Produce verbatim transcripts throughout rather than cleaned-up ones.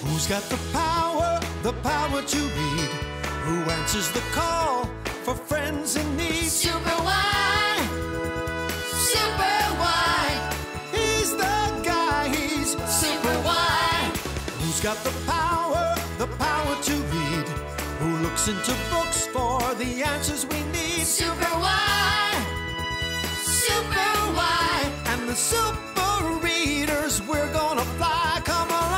Who's got the power, the power to read? Who answers the call for friends in need? Super Why, Super Why. He's the guy, he's Super Why. Who's got the power, the power to read? Who looks into books for the answers we need? Super Why, Super Why. And the Super Readers, we're gonna fly, come along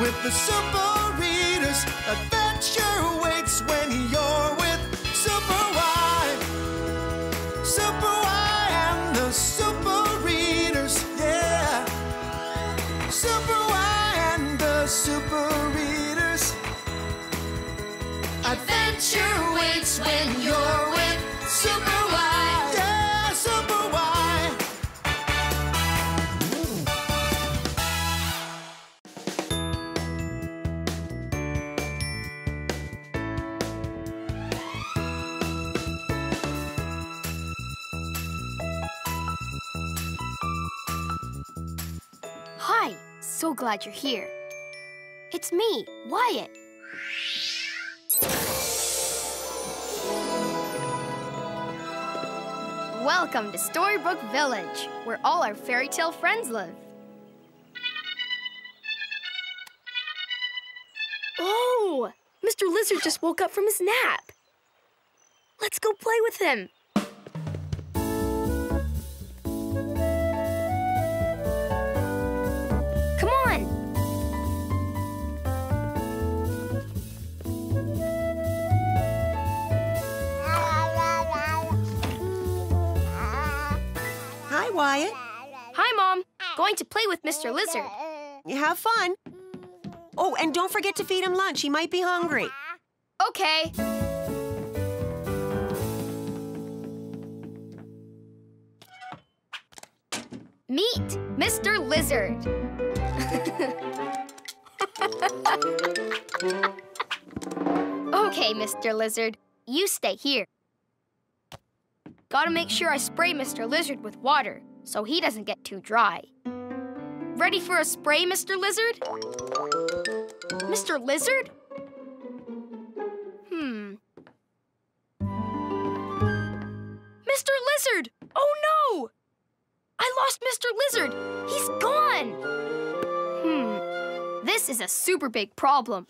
with the Super Readers. Adventure waits when you're with Super Why, Super Why and the Super Readers, yeah. Super Why and the Super Readers. Adventure waits when you're with Super Why. So glad you're here. It's me, Whyatt. Welcome to Storybook Village, where all our fairy tale friends live. Oh, Mister Lizard just woke up from his nap. Let's go play with him. Whyatt. Hi, Mom. Going to play with Mister Lizard. Have fun. Oh, and don't forget to feed him lunch. He might be hungry. Okay. Meet Mister Lizard. Okay, Mister Lizard. You stay here. Gotta make sure I spray Mister Lizard with water so he doesn't get too dry. Ready for a spray, Mister Lizard? Mister Lizard? Hmm. Mister Lizard! Oh no! I lost Mister Lizard! He's gone! Hmm. This is a super big problem.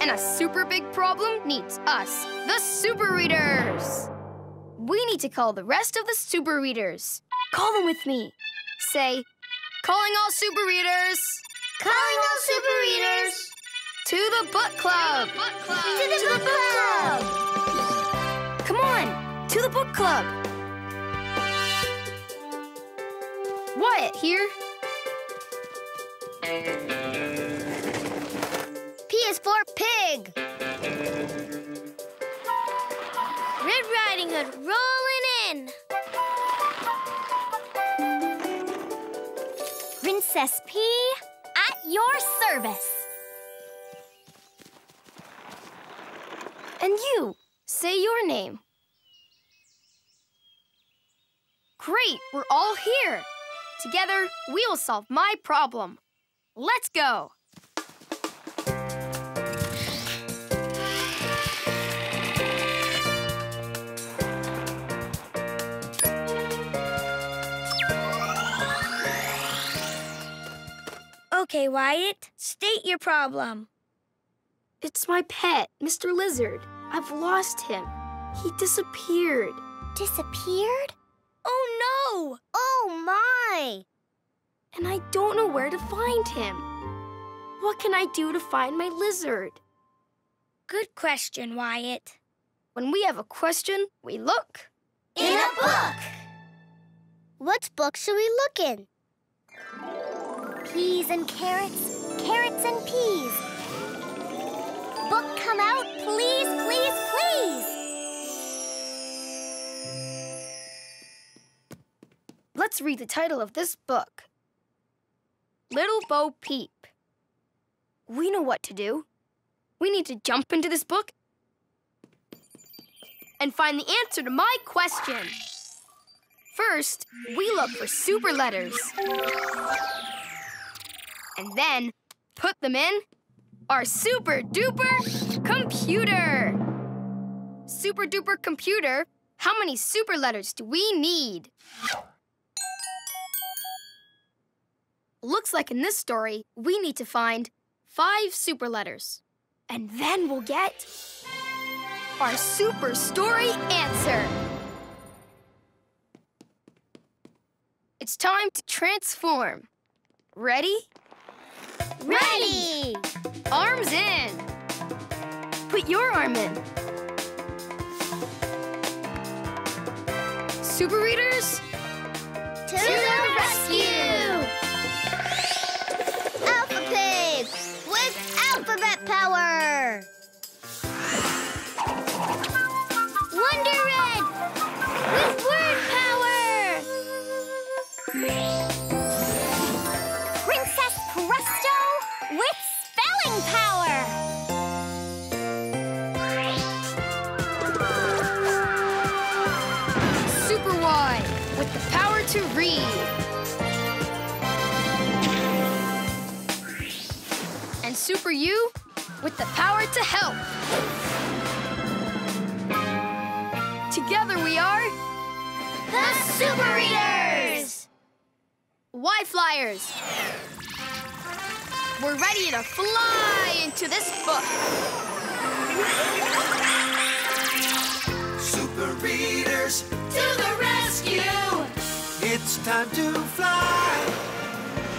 And a super big problem needs us, the Super Readers! We need to call the rest of the Super Readers. Call them with me. Say, calling all Super Readers. Calling all Super Readers. To the book club. To the book club. To the book club. Come on, to the book club. Whyatt here. P is for Pig. Red Riding Hood rolling in. Princess P, at your service. And you, say your name. Great, we're all here. Together, we will solve my problem. Let's go. Okay, Whyatt, state your problem. It's my pet, Mister Lizard. I've lost him. He disappeared. Disappeared? Oh, no! Oh, my! And I don't know where to find him. What can I do to find my lizard? Good question, Whyatt. When we have a question, we look... in a book! What book should we look in? Peas and carrots, carrots and peas. Book come out, please, please, please. Let's read the title of this book. Little Bo Peep. We know what to do. We need to jump into this book and find the answer to my question. First, we look for super letters. And then put them in our super duper computer. Super duper computer, how many super letters do we need? Looks like in this story, we need to find five super letters. And then we'll get our super story answer. It's time to transform. Ready? Ready! Ready. Arms in. Put your arm in. Super Readers, to, to the, the rescue! rescue! Alpha Pig, with alphabet power! Wonder Red, with word power! Princess Presto, with spelling power! With the power to read. And Super U with the power to help. Together we are the Super Readers! Why Flyers! We're ready to fly into this book. Super Readers to the rescue! It's time to fly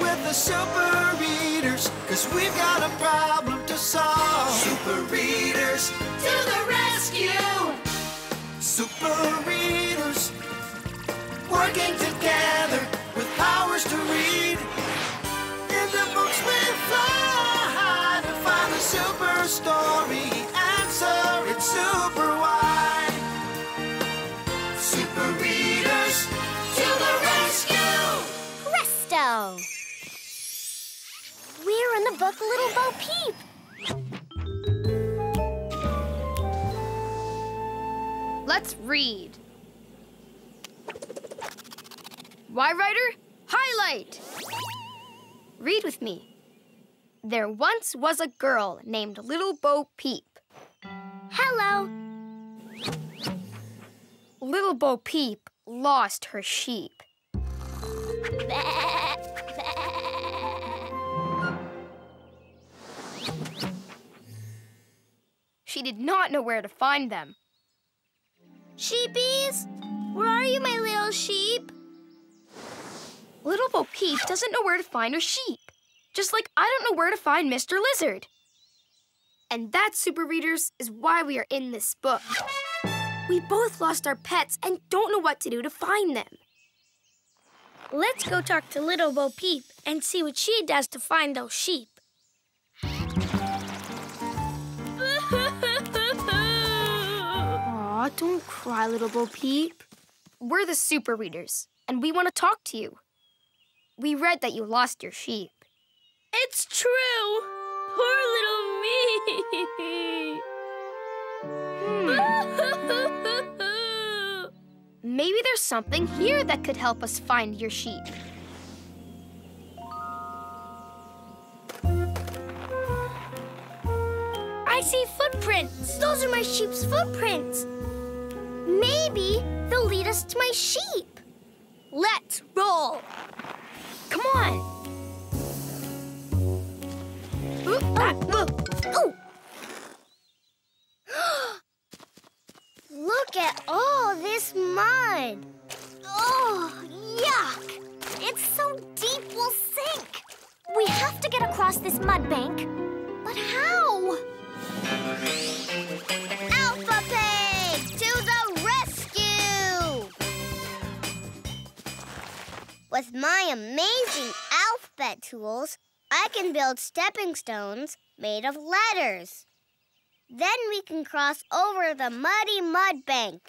with the Super Readers, 'cause we've got a problem to solve. Super Readers to the rescue! Super Readers working together with powers to read. In the books we fly to find the super story answer. It's Super Why. Super Readers to the rescue! Presto! We're in the book Little Bo Peep. Let's read. Why Ryder? Highlight! Read with me. There once was a girl named Little Bo Peep. Hello. Little Bo Peep lost her sheep. She did not know where to find them. Sheepies, where are you, my little sheep? Little Bo Peep doesn't know where to find her sheep, just like I don't know where to find Mister Lizard. And that, Super Readers, is why we are in this book. We both lost our pets and don't know what to do to find them. Let's go talk to Little Bo Peep and see what she does to find those sheep. Aw, don't cry, Little Bo Peep. We're the Super Readers, and we want to talk to you. We read that you lost your sheep. It's true. Poor little me. Hmm. Maybe there's something here that could help us find your sheep. I see footprints. Those are my sheep's footprints. Maybe they'll lead us to my sheep. Let's roll. Come on. Ooh, ah, ooh. Ooh. Look at all this mud. Oh, yuck. It's so deep we'll sink. We have to get across this mud bank. But how? Alpha Pig, to the rescue! With my amazing alphabet tools, I can build stepping stones made of letters. Then we can cross over the muddy mud bank.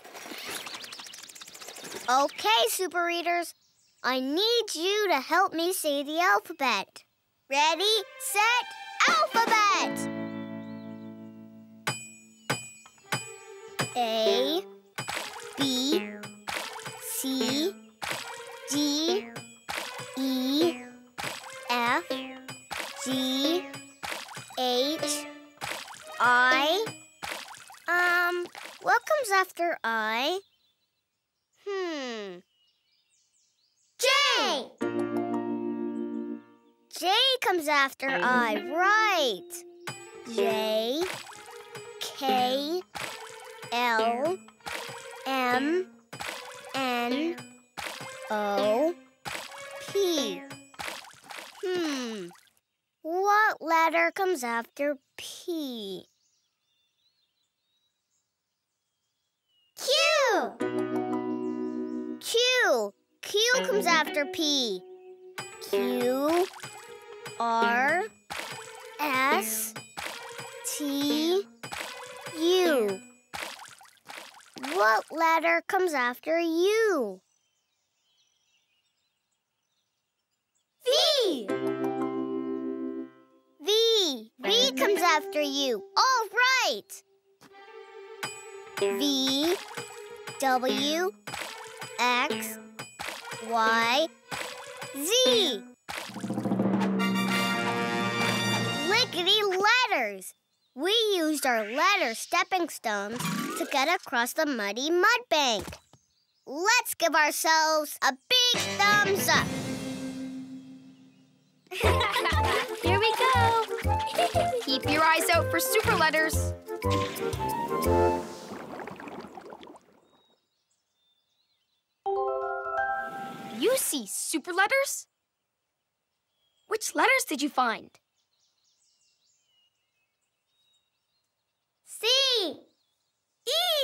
Okay, Super Readers, I need you to help me say the alphabet. Ready, set, alphabet! A, B, C, D, E, F, G, H, I. Um, what comes after I? Hmm. J! J comes after I, right. J, K, L, M, N, O, P. Hmm. What letter comes after P? Q! Q! Q comes after P. Q, R, S, T, U. What letter comes after U? V! V! V comes after U. All right! V, W, X, Y, Z. Lickety letters! We used our letter stepping stones to get across the muddy mud bank. Let's give ourselves a big thumbs up. Here we go. Keep your eyes out for super letters. You see super letters? Which letters did you find? C.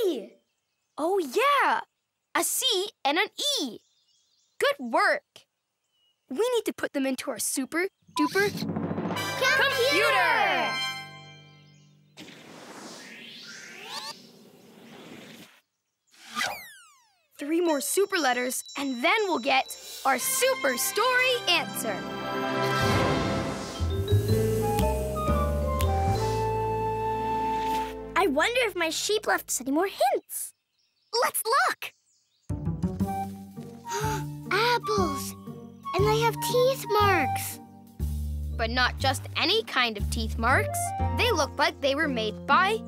E. Oh, yeah. A C and an E. Good work. We need to put them into our super duper computer. computer. Three more super letters, and then we'll get our super story answer. I wonder if my sheep left us any more hints. Let's look. Apples. And they have teeth marks. But not just any kind of teeth marks. They look like they were made by...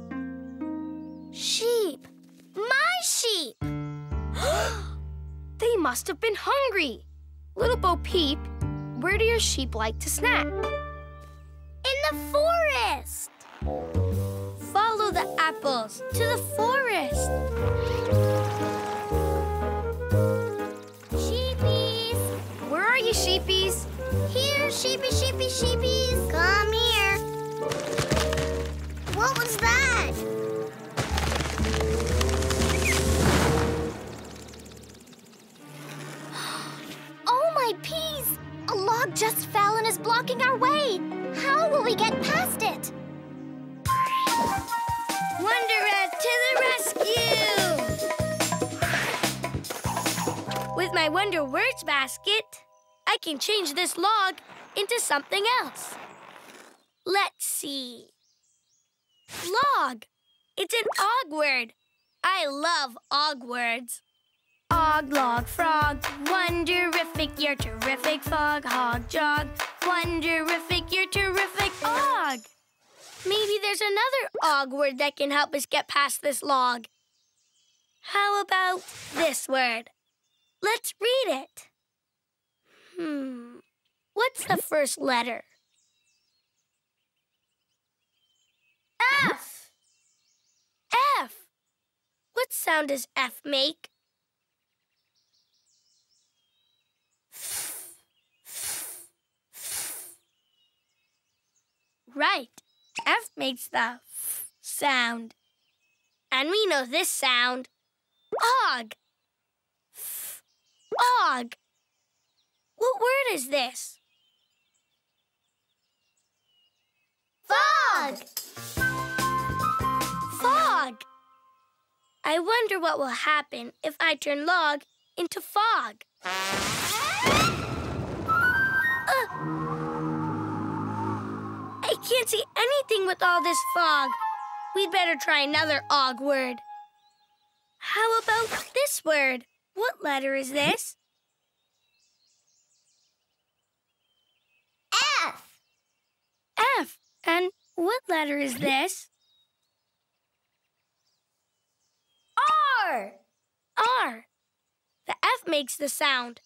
sheep. My sheep. They must have been hungry. Little Bo Peep, where do your sheep like to snack? In the forest. Follow the apples to the forest. Sheepies. Where are you, sheepies? Here, sheepy, sheepy, sheepies. Come here. What was that? Peas! A log just fell and is blocking our way. How will we get past it? Wonder Earth to the rescue! With my Wonder Words basket, I can change this log into something else. Let's see. Log. It's an og word. I love og words. Og, log, frog, wonderific, you're terrific, fog, hog, jog, wonderific, you're terrific, og. Maybe there's another og word that can help us get past this log. How about this word? Let's read it. Hmm, what's the first letter? F. F. What sound does F make? Right. F makes the f sound. And we know this sound. Og. F. Og. What word is this? Fog. Fog. I wonder what will happen if I turn log into fog. Uh. I can't see anything with all this fog. We'd better try another og word. How about this word? What letter is this? F. F. And What letter is this? R! R. The F makes the sound.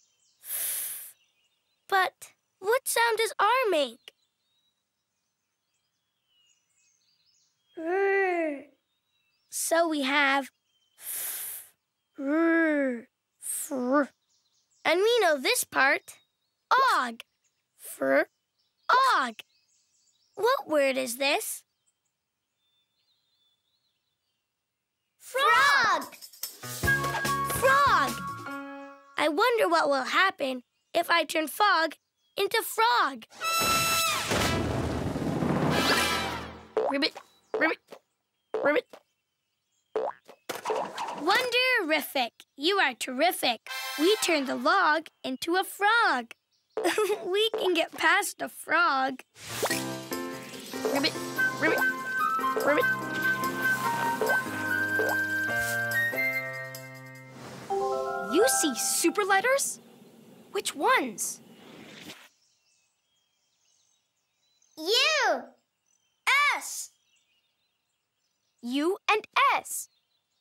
But what sound does R make? R. So we have R. Fr. And we know this part. Og. Fr. Og. What word is this? Frog! Frog! I wonder what will happen if I turn fog into frog. Ribbit, ribbit, ribbit. Wonderific! You are terrific. We turned the log into a frog. We can get past a frog. Ribbit, ribbit, ribbit. You see super letters? Which ones? U, S. U and S.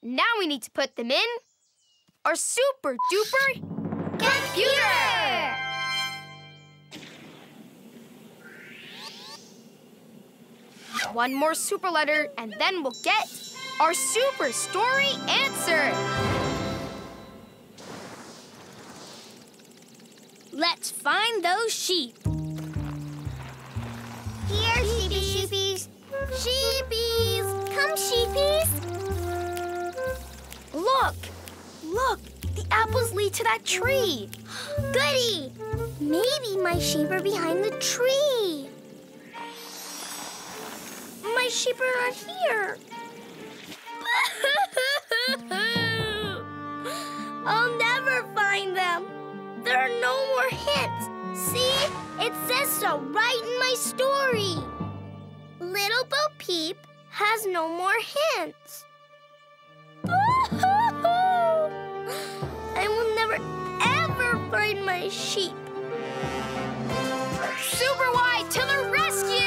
Now we need to put them in our super duper computer! One more super letter, and then we'll get our super story answer. Let's find those sheep. Here, sheepies, sheepies, sheepies. Come, sheepies. Look, look, the apples lead to that tree. Goody! Maybe my sheep are behind the tree. My sheep are not here. I'll never find them. There are no more hints. See? It says so right in my story. Little Bo Peep has no more hints. I will never, ever find my sheep. Super Why to the rescue!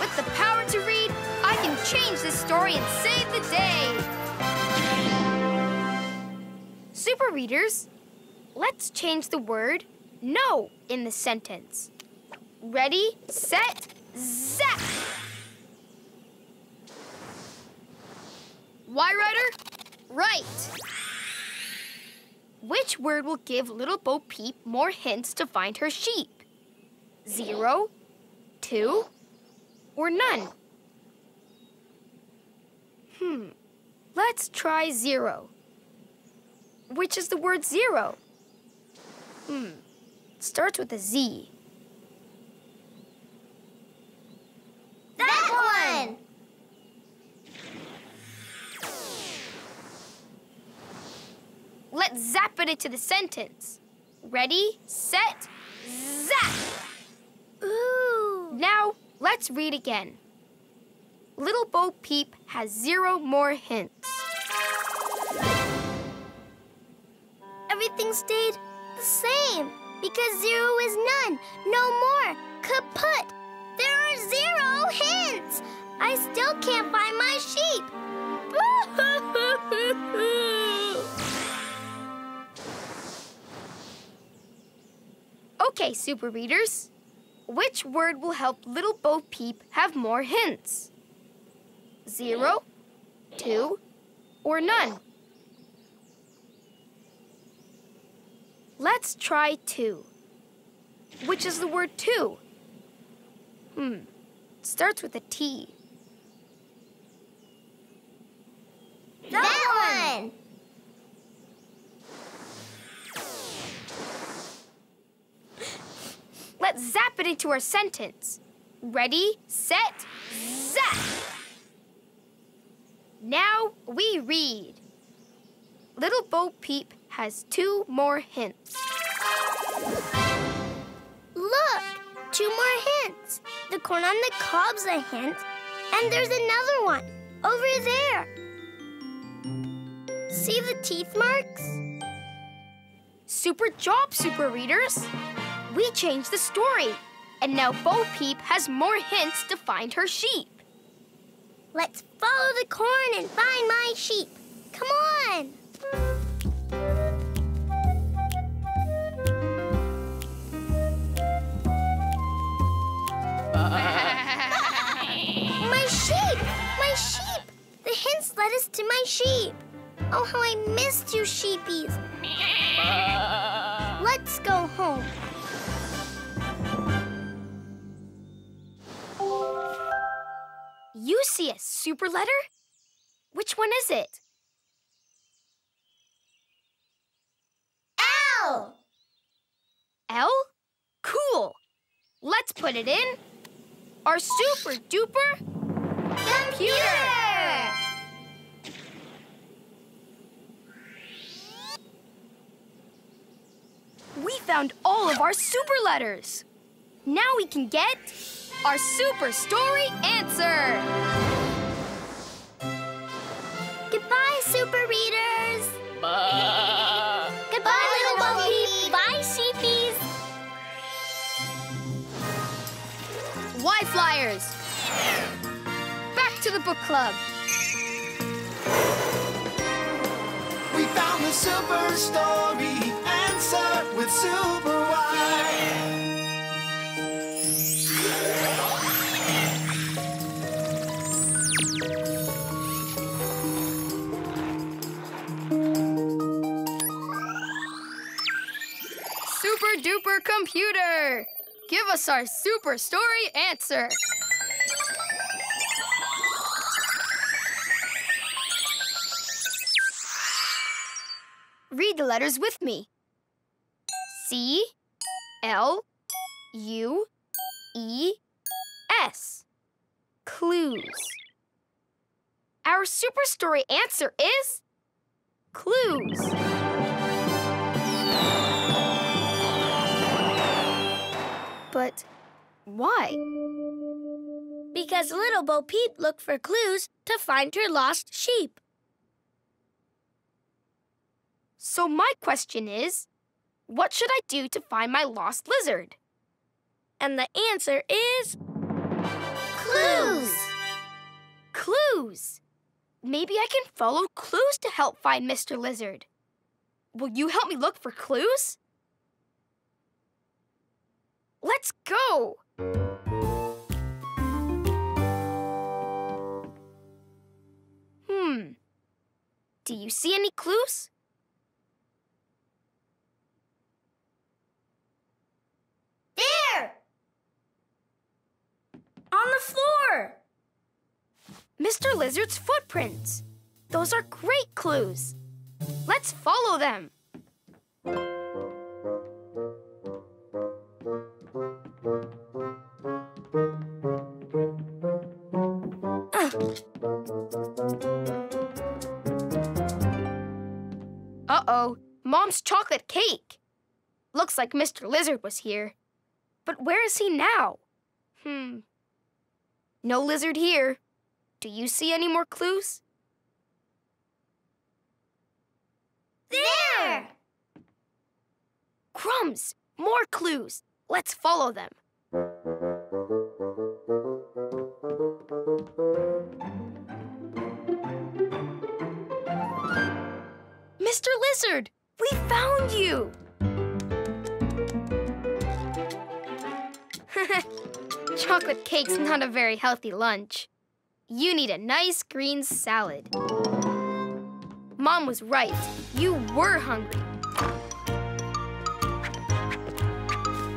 With the power to read, I can change this story and save the day. Super Readers, let's change the word no in the sentence. Ready, set, zap! Why Ryder? Right. Which word will give Little Bo Peep more hints to find her sheep? Zero, two, or none? Hmm, let's try zero. Which is the word zero? Hmm, starts with a Z. That one! Let's zap it into the sentence. Ready, set, zap! Ooh! Now, let's read again. Little Bo Peep has zero more hints. Everything stayed the same because zero is none, no more, kaput. There are zero hints. I still can't find my sheep. Okay, Super Readers. Which word will help Little Bo Peep have more hints? Zero, two, or none? Let's try two. Which is the word two? Hmm, starts with a T. That one! Let's zap it into our sentence. Ready, set, zap! Now we read. Little Bo Peep has two more hints. Look, two more hints. The corn on the cob's a hint, and there's another one over there. See the teeth marks? Super job, Super Readers. We changed the story. And now Bo Peep has more hints to find her sheep. Let's follow the corn and find my sheep. Come on! My sheep! My sheep! The hints led us to my sheep. Oh, how I missed you, sheepies. Let's go home. You see a super letter? Which one is it? L! L? Cool! Let's put it in our super duper computer! computer! We found all of our super letters. Now we can get our super story answer. Goodbye, Super Readers. Bye. Goodbye, Bye, Little Bo Peep. Bye, sheepies. Why Flyers. Back to the book club. We found the super story answer with Super Why. Super duper computer! Give us our super story answer! Read the letters with me. C, L, U, E, S. Clues. Our super story answer is clues. But why? Because Little Bo Peep looked for clues to find her lost sheep. So my question is, what should I do to find my lost lizard? And the answer is... clues! Clues! Maybe I can follow clues to help find Mister Lizard. Will you help me look for clues? Let's go! Hmm. Do you see any clues? There! On the floor! Mister Lizard's footprints. Those are great clues. Let's follow them. Uh-oh, Mom's chocolate cake. Looks like Mister Lizard was here. But where is he now? Hmm. No lizard here. Do you see any more clues? There! Crumbs! More clues! Let's follow them. Mister Lizard, we found you! Chocolate cake's not a very healthy lunch. You need a nice green salad. Mom was right. You were hungry.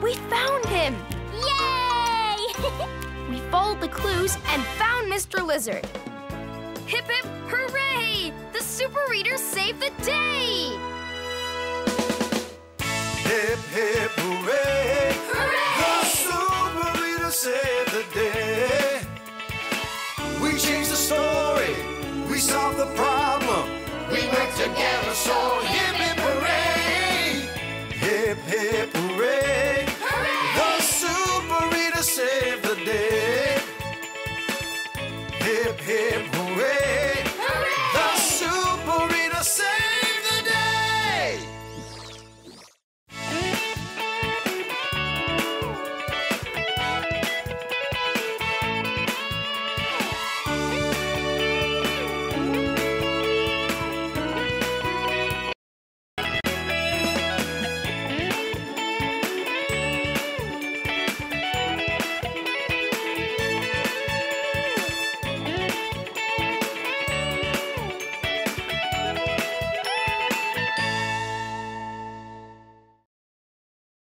We found him! Yay! We followed the clues and found Mister Lizard. Hip hip hooray! The Super Readers saved the day! Hip hip hooray! Hooray! The Super Readers saved the day! We changed the story, we solved the problem, we worked together, so hip hip hooray! Hip hip hooray! Hooray! The Super Reader saved the day! Hip hip hooray!